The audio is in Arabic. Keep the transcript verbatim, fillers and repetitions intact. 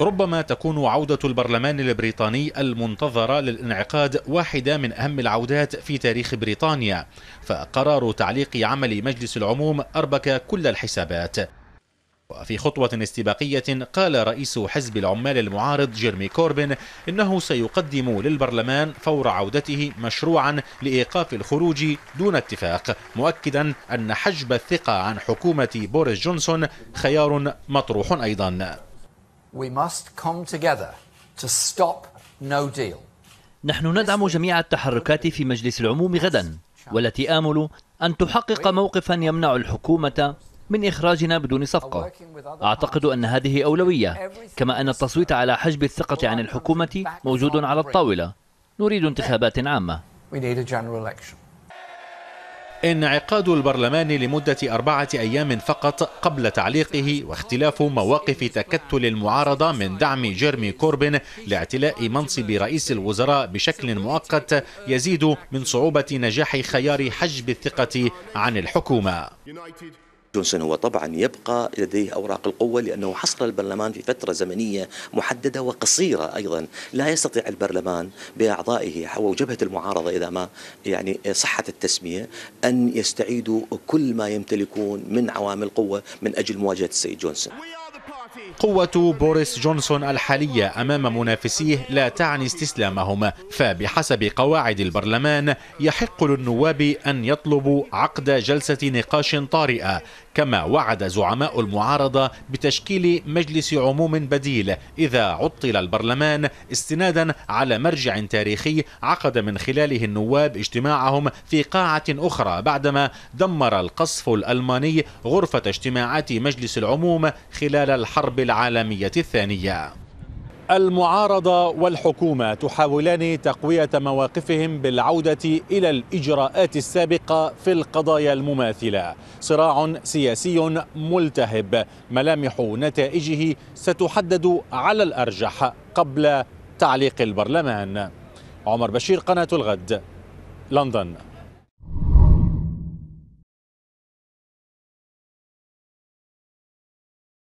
ربما تكون عودة البرلمان البريطاني المنتظرة للانعقاد واحدة من أهم العودات في تاريخ بريطانيا، فقرار تعليق عمل مجلس العموم أربك كل الحسابات. وفي خطوة استباقية قال رئيس حزب العمال المعارض جيرمي كوربن إنه سيقدم للبرلمان فور عودته مشروعا لإيقاف الخروج دون اتفاق، مؤكدا أن حجب الثقة عن حكومة بوريس جونسون خيار مطروح أيضا. نحن ندعم جميع التحركات في مجلس العموم غدا، والتي آمل أن تحقق موقفا يمنع الحكومة من إخراجنا بدون صفقة. أعتقد أن هذه أولوية، كما أن التصويت على حجب الثقة عن الحكومة موجود على الطاولة. نريد انتخابات عامة. انعقاد البرلمان لمدة أربعة أيام فقط قبل تعليقه، واختلاف مواقف تكتل المعارضة من دعم جيرمي كوربن لاعتلاء منصب رئيس الوزراء بشكل مؤقت يزيد من صعوبة نجاح خيار حجب الثقة عن الحكومة. جونسون هو طبعا يبقى لديه أوراق القوة، لأنه حصر البرلمان في فترة زمنية محددة وقصيرة أيضا. لا يستطيع البرلمان بأعضائه أو جبهة المعارضة إذا ما يعني صحة التسمية أن يستعيدوا كل ما يمتلكون من عوامل قوة من أجل مواجهة السيد جونسون. قوة بوريس جونسون الحالية أمام منافسيه لا تعني استسلامهم، فبحسب قواعد البرلمان يحق للنواب أن يطلبوا عقد جلسة نقاش طارئة، كما وعد زعماء المعارضة بتشكيل مجلس عموم بديل إذا عطل البرلمان، استنادا على مرجع تاريخي عقد من خلاله النواب اجتماعهم في قاعة أخرى بعدما دمر القصف الألماني غرفة اجتماعات مجلس العموم خلال الحرب العالمية الثانية. المعارضة والحكومة تحاولان تقوية مواقفهم بالعودة إلى الإجراءات السابقة في القضايا المماثلة. صراع سياسي ملتهب ملامح نتائجه ستحدد على الأرجح قبل تعليق البرلمان. عمر بشير، قناة الغد، لندن.